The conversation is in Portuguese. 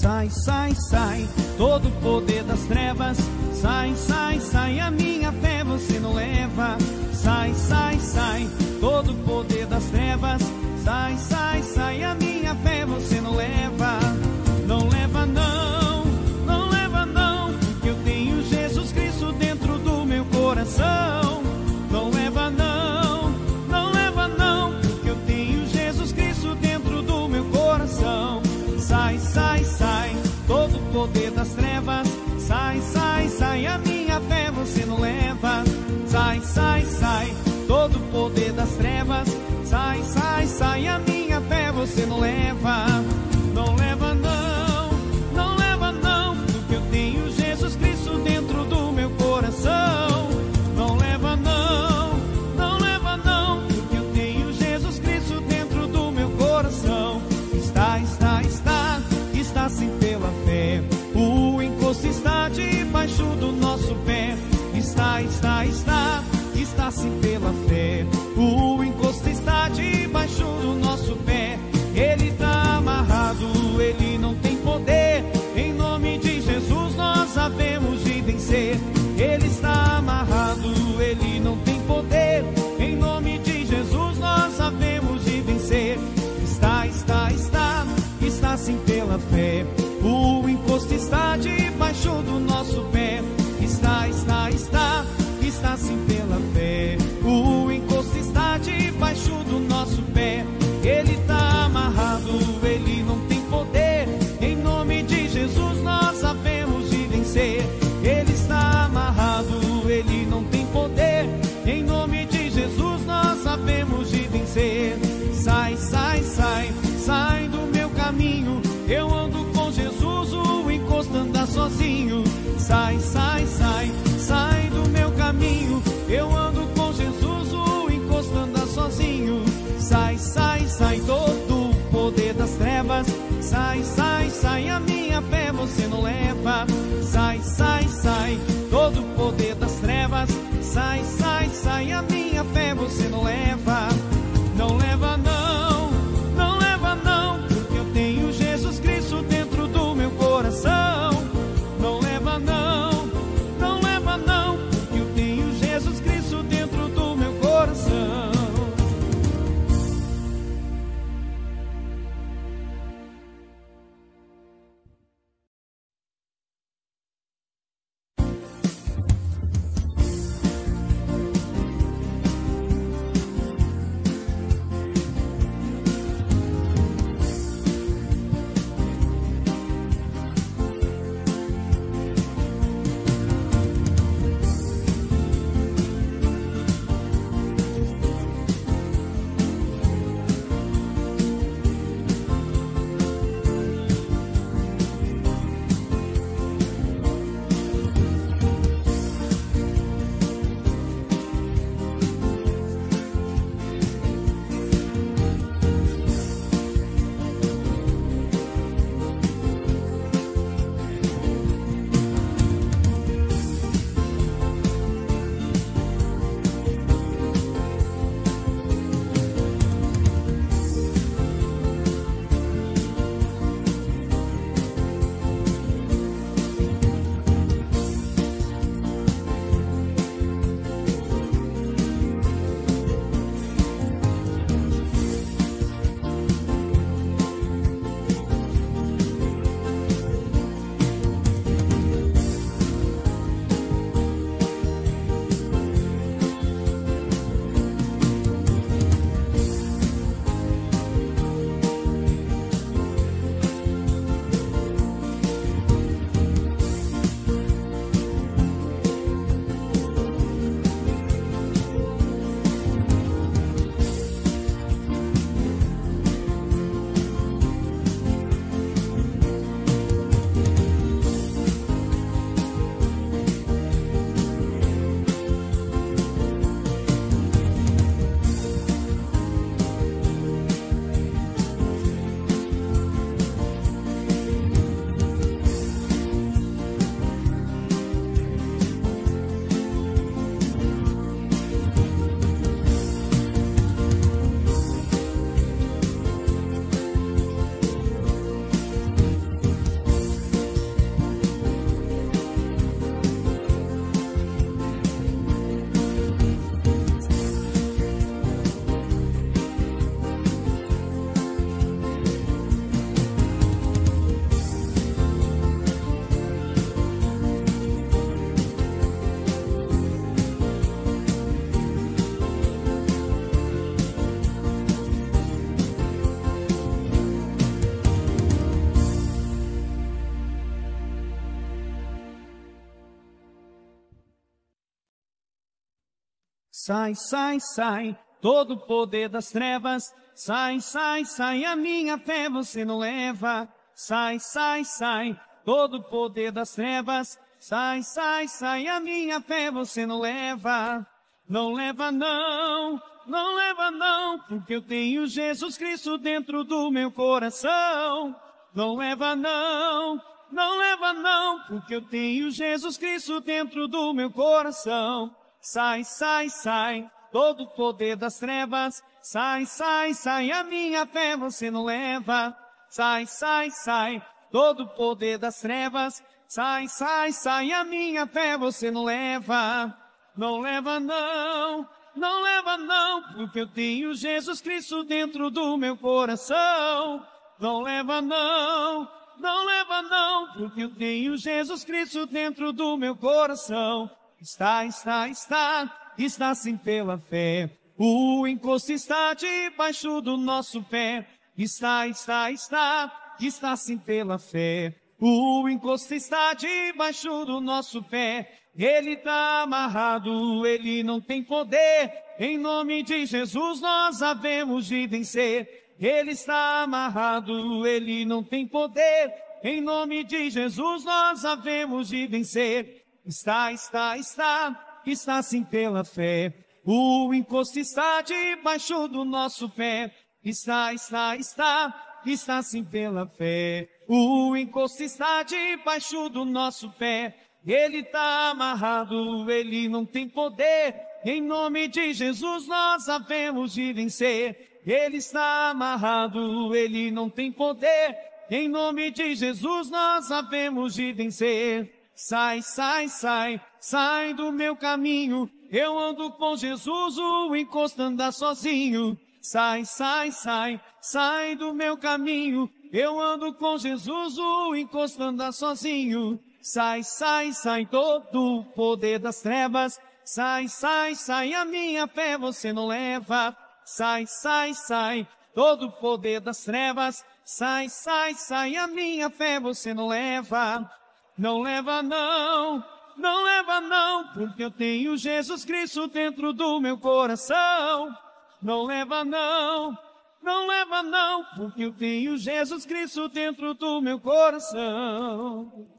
sai, sai, sai, todo o poder das trevas. Sai, sai, sai, a minha fé você não leva. Sai, sai, sai, todo o poder das trevas. Sai, sai, sai, a minha fé você não leva. Não leva não, não leva não, porque eu tenho Jesus Cristo dentro do meu coração. Não leva não, não leva não, porque eu tenho Jesus Cristo dentro do meu coração. Sai, sai, sai, todo o poder das trevas. Sai, sai, sai, a minha fé você não leva. Sai, sai, sai, todo o poder das trevas. Sai, sai, sai, a minha fé você não leva. Não leva não, não leva não, porque eu tenho Jesus Cristo dentro do meu coração. Não leva não, não leva não, porque eu tenho Jesus Cristo dentro do meu coração. Está-se pela fé, o encosto está debaixo do nosso pé. Está-se pela fé, o encosto está debaixo do nosso pé. Ele está amarrado, ele não tem poder, em nome de Jesus nós sabemos de vencer. Ele está amarrado, ele não tem poder, em nome de Jesus nós sabemos de vencer. Está sim pela fé, o encosto está debaixo do nosso pé. Está sim pela fé, o encosto está debaixo do nosso pé. Ele está amarrado, ele não tem poder, em nome de Jesus nós sabemos de vencer. Ele está amarrado, ele não tem poder, em nome de Jesus nós sabemos de vencer. Sai, sai, sai, sai do meu caminho, eu ando com Jesus, o encosto anda sozinho. Sai, sai, sai, sai do meu caminho, eu ando com Jesus, o encosto anda sozinho. Sai, sai, sai, todo o poder das trevas. Sai, sai, sai, a minha fé você não leva. Sai, sai, sai, todo o poder das trevas. Sai, sai, sai, a minha fé você não leva. Não leva não, não leva não, porque eu tenho Jesus Cristo dentro do meu coração. Não leva não, não leva não, porque eu tenho Jesus Cristo dentro do meu coração. Sai, sai, sai, todo o poder das trevas. Sai, sai, sai, a minha fé você não leva. Sai, sai, sai, todo o poder das trevas. Sai, sai, sai, a minha fé você não leva. Não leva não, não leva não, porque eu tenho Jesus Cristo dentro do meu coração. Não leva não, não leva não, porque eu tenho Jesus Cristo dentro do meu coração. Sai, sai, sai, todo o poder das trevas. Sai, sai, sai, a minha fé você não leva. Sai, sai, sai, todo o poder das trevas. Sai, sai, sai, a minha fé você não leva. Não leva não, não leva não, porque eu tenho Jesus Cristo dentro do meu coração. Não leva não, não leva não, porque eu tenho Jesus Cristo dentro do meu coração. Está, está, está, está sim pela fé. O encosto está debaixo do nosso pé. Está, está, está, está sim pela fé. O encosto está debaixo do nosso pé. Ele está amarrado, ele não tem poder. Em nome de Jesus nós havemos de vencer. Ele está amarrado, ele não tem poder. Em nome de Jesus nós havemos de vencer. Está, está, está, está sim pela fé. O encosto está debaixo do nosso pé. Está, está, está, está sim pela fé. O encosto está debaixo do nosso pé. Ele está amarrado, ele não tem poder. Em nome de Jesus nós havemos de vencer. Ele está amarrado, ele não tem poder. Em nome de Jesus nós havemos de vencer. Sai, sai, sai, sai do meu caminho. Eu ando com Jesus, o encosto anda sozinho. Sai, sai, sai, sai do meu caminho. Eu ando com Jesus, o encosto anda sozinho. Sai, sai, sai, todo o poder das trevas. Sai, sai, sai, a minha fé você não leva. Sai, sai, sai, todo o poder das trevas. Sai, sai, sai, a minha fé você não leva. Não leva não, não leva não, porque eu tenho Jesus Cristo dentro do meu coração. Não leva não, não leva não, porque eu tenho Jesus Cristo dentro do meu coração.